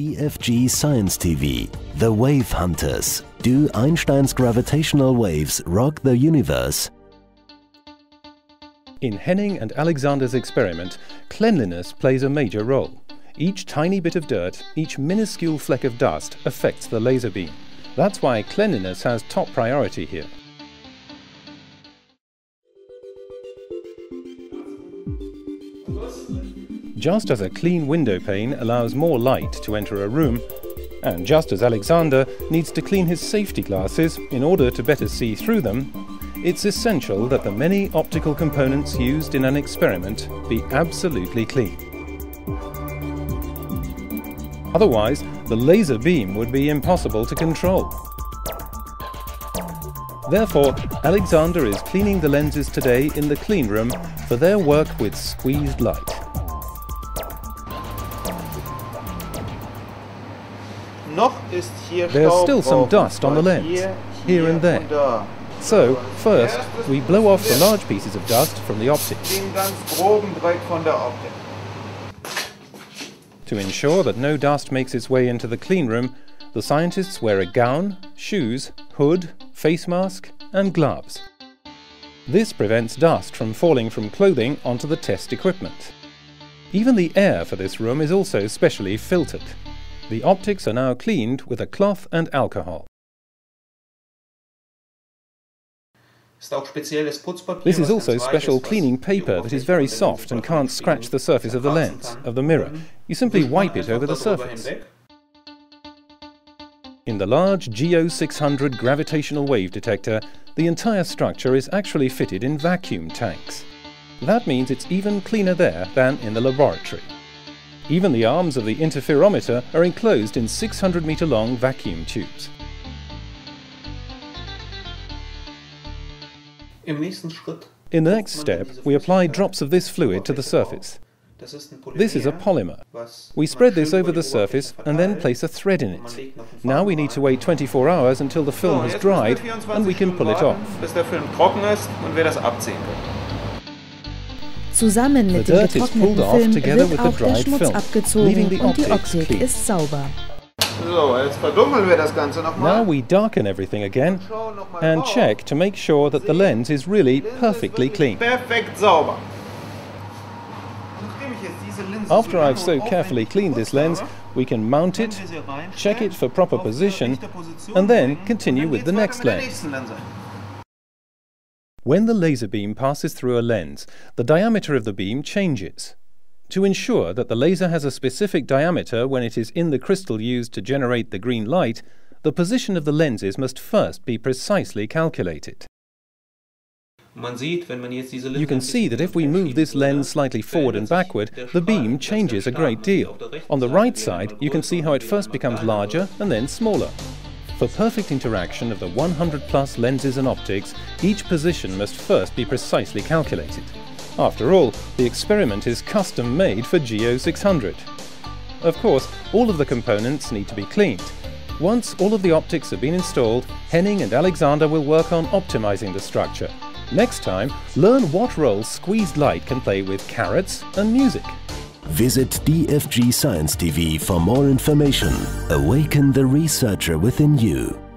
DFG Science TV, The Wave Hunters. Do Einstein's gravitational waves rock the universe? In Henning and Alexander's experiment, cleanliness plays a major role. Each tiny bit of dirt, each minuscule fleck of dust affects the laser beam. That's why cleanliness has top priority here. Just as a clean window pane allows more light to enter a room, and just as Alexander needs to clean his safety glasses in order to better see through them, it's essential that the many optical components used in an experiment be absolutely clean. Otherwise, the laser beam would be impossible to control. Therefore, Alexander is cleaning the lenses today in the clean room for their work with squeezed light. There's still some dust on the lens, here and there. So, first, we blow off the large pieces of dust from the optics. To ensure that no dust makes its way into the clean room, the scientists wear a gown, shoes, hood, face mask and gloves. This prevents dust from falling from clothing onto the test equipment. Even the air for this room is also specially filtered. The optics are now cleaned with a cloth and alcohol. This is also special cleaning paper that is very soft and can't scratch the surface of the lens, of the mirror. You simply wipe it over the surface. In the large GEO 600 gravitational wave detector, the entire structure is actually fitted in vacuum tanks. That means it's even cleaner there than in the laboratory. Even the arms of the interferometer are enclosed in 600-meter-long vacuum tubes. In the next step, we apply drops of this fluid to the surface. This is a polymer. We spread this over the surface and then place a thread in it. Now we need to wait 24 hours until the film has dried and we can pull it off. Zusammen mit dem getrockneten Film wird auch der Schmutz abgezogen und die Optik ist sauber. Now we darken everything again and check to make sure that the lens is really perfectly clean. After I've so carefully cleaned this lens, we can mount it, check it for proper position, and then continue with the next lens. When the laser beam passes through a lens, the diameter of the beam changes. To ensure that the laser has a specific diameter when it is in the crystal used to generate the green light, the position of the lenses must first be precisely calculated. You can see that if we move this lens slightly forward and backward, the beam changes a great deal. On the right side, you can see how it first becomes larger and then smaller. For perfect interaction of the 100-plus lenses and optics, each position must first be precisely calculated. After all, the experiment is custom-made for GEO 600. Of course, all of the components need to be cleaned. Once all of the optics have been installed, Henning and Alexander will work on optimizing the structure. Next time, learn what role squeezed light can play with carrots and music. Visit DFG Science TV for more information. Awaken the researcher within you.